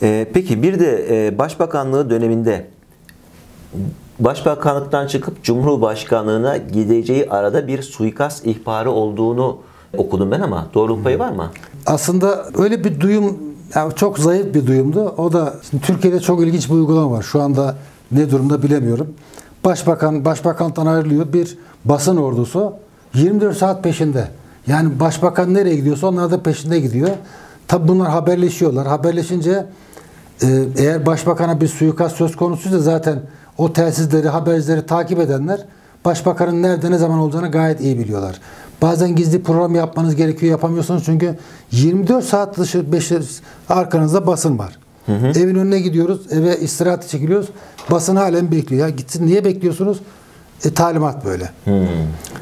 Peki bir de Başbakanlığı döneminde Başbakanlıktan çıkıp Cumhurbaşkanlığına gideceği arada bir suikast ihbarı olduğunu okudum ben, ama doğruluk payı var mı? Aslında öyle bir duyum, yani çok zayıf bir duyumdu. O da Türkiye'de çok ilginç bir uygulama var. Şu anda ne durumda bilemiyorum. Başbakan, başbakanlıktan ayrılıyor. Bir basın ordusu 24 saat peşinde. Yani başbakan nereye gidiyorsa onlar da peşinde gidiyor. Tabi bunlar haberleşiyorlar. Haberleşince eğer başbakana bir suikast söz konusuysa zaten o telsizleri, habercileri takip edenler başbakanın nerede ne zaman olacağını gayet iyi biliyorlar. Bazen gizli program yapmanız gerekiyor, yapamıyorsunuz çünkü 24 saat arkanızda basın var. Hı hı. Evin önüne gidiyoruz, eve istirahate çekiliyoruz. Basın halen bekliyor. Ya gitsin, niye bekliyorsunuz? Talimat böyle. Hı.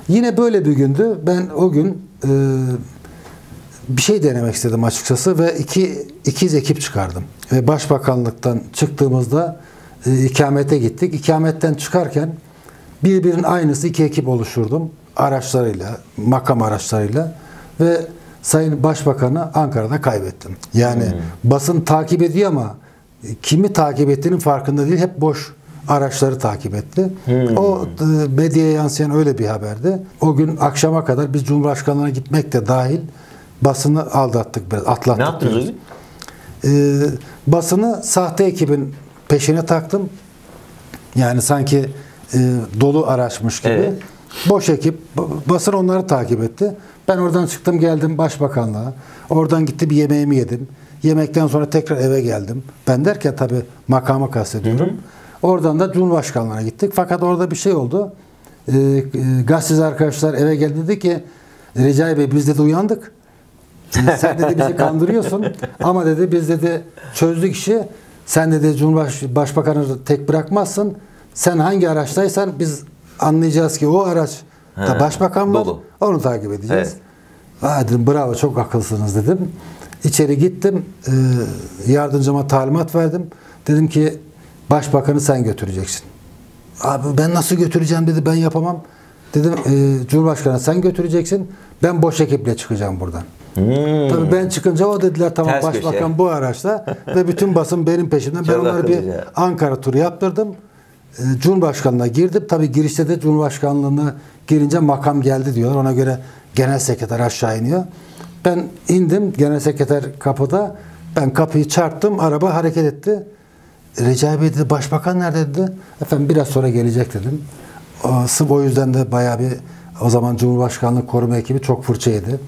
Yine böyle bir gündü. Ben o gün bir şey denemek istedim açıkçası ve ikiz ekip çıkardım. Ve Başbakanlıktan çıktığımızda ikamete gittik. İkametten çıkarken birbirinin aynısı iki ekip oluşturdum. Araçlarıyla, makam araçlarıyla ve Sayın Başbakan'ı Ankara'da kaybettim. Yani basın takip ediyor ama kimi takip ettiğinin farkında değil. Hep boş araçları takip etti. O medyaya yansıyan öyle bir haberdi. O gün akşama kadar biz Cumhurbaşkanlığı'na gitmek de dahil basını aldattık biraz, atlattık. Ne yaptınız? Basını sahte ekibin peşine taktım. Yani sanki dolu araçmış gibi. Evet. Boş ekip. Basın onları takip etti. Ben oradan çıktım, geldim Başbakanlığa. Oradan gitti, bir yemeğimi yedim. Yemekten sonra tekrar eve geldim. Ben derken tabii makamı kastediyorum. Hı hı. Oradan da Cumhurbaşkanlığına gittik. Fakat orada bir şey oldu. Gazeteci arkadaşlar eve geldi, dedi ki Recai Bey biz de uyandık. Sen dedi bizi kandırıyorsun. Ama dedi biz dedi çözdük işi. Sen dedi Başbakanı tek bırakmazsın. Sen hangi araçtaysan biz anlayacağız ki o araç da başbakan var. Onu takip edeceğiz. Evet. Vay dedim, bravo, çok akılsınız dedim. İçeri gittim. Yardımcıma talimat verdim. Dedim ki Başbakanı sen götüreceksin. Abi ben nasıl götüreceğim dedi. Ben yapamam. Dedim Cumhurbaşkanı sen götüreceksin. Ben boş ekiple çıkacağım buradan. Tabii ben çıkınca o dediler tamam ters başbakan köşe bu araçla ve bütün basın benim peşimden. Ben onları bir Ankara turu yaptırdım. Cumhurbaşkanlığına girdim. Tabii girişte de Cumhurbaşkanlığına girince makam geldi diyorlar. Ona göre genel sekreter aşağı iniyor. Ben indim. Genel sekreter kapıda. Ben kapıyı çarptım. Araba hareket etti. Recai Bey dedi başbakan nerede dedi. Efendim biraz sonra gelecek dedim. O yüzden de bayağı bir o zaman Cumhurbaşkanlığı koruma ekibi çok fırça yedi.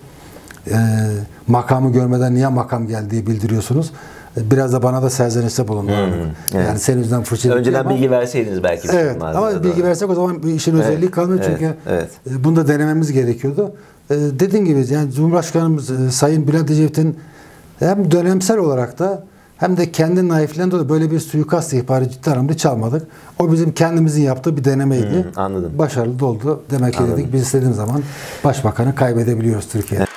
Makamı görmeden niye makam geldiği bildiriyorsunuz. Biraz da bana da serzenişte bulundular. Evet. Yani senin yüzünden fırça yedik. Önceden bilgi verseydiniz belki. Evet, ama bilgi versek o zaman işin özelliği kalmıyor. Evet, çünkü bunu da denememiz gerekiyordu. Dediğim gibi yani Cumhurbaşkanımız Sayın Bülent Ecevit'in hem dönemsel olarak da hem de kendi naifliğinden dolayı böyle bir suikast ihbarı ciddi anlamda çalmadık. O bizim kendimizin yaptığı bir denemeydi. Anladım. Başarılı da oldu. Demek ki dedik biz istediğimiz zaman başbakanı kaybedebiliyoruz Türkiye'de.